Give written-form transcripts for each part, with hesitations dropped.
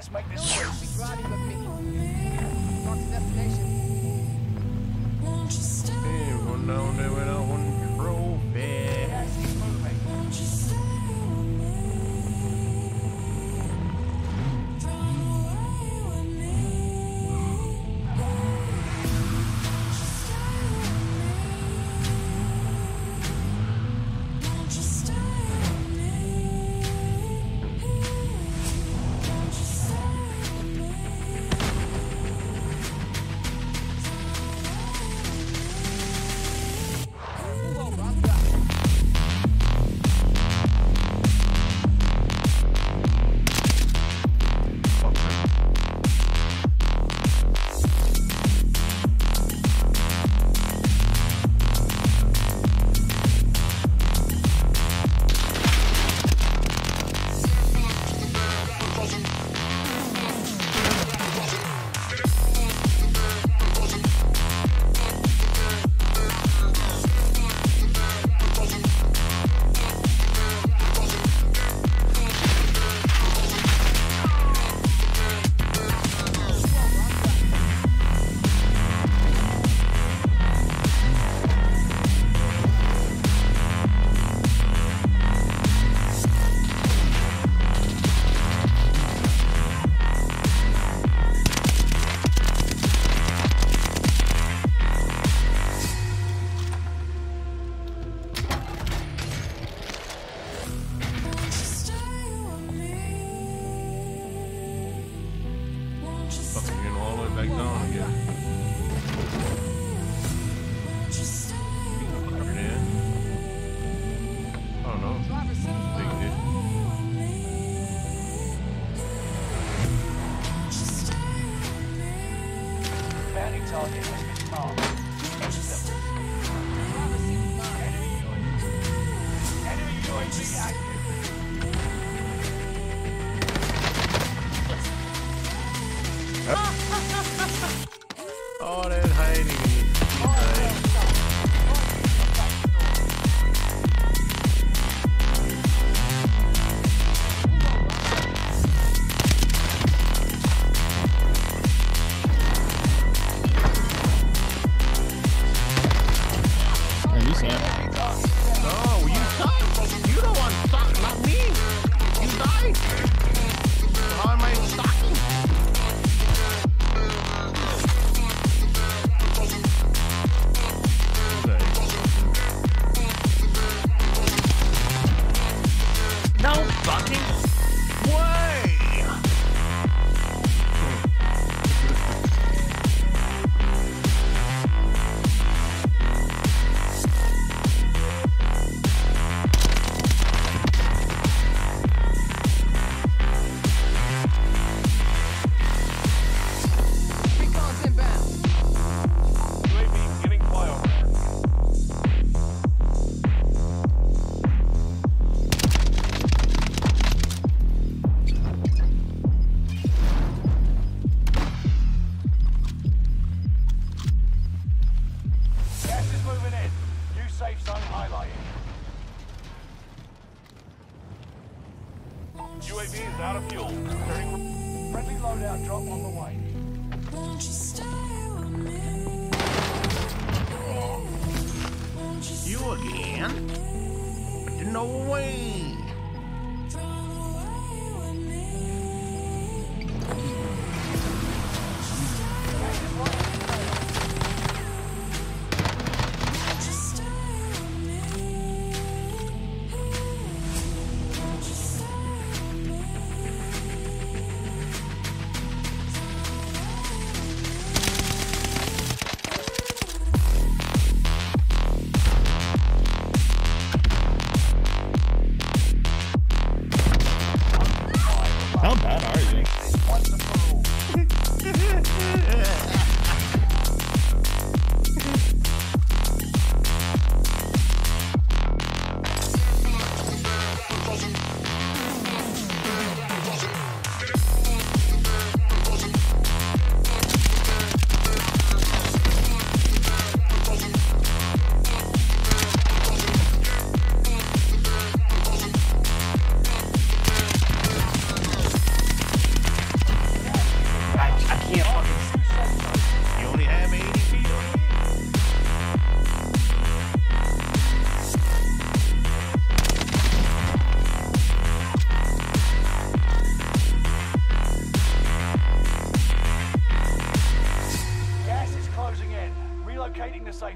Let's make this quick. Hey, one down there with a one crow bear.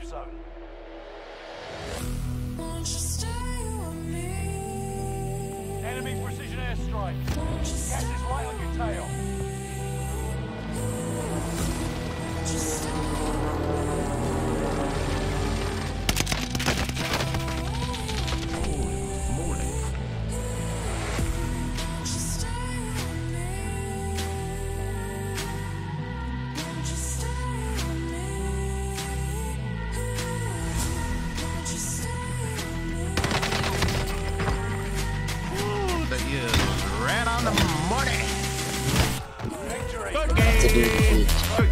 safe zone. Won't you stay with me? Enemy precision airstrike. Catch this right on your tail. Just ran on the money. Victory. Good game.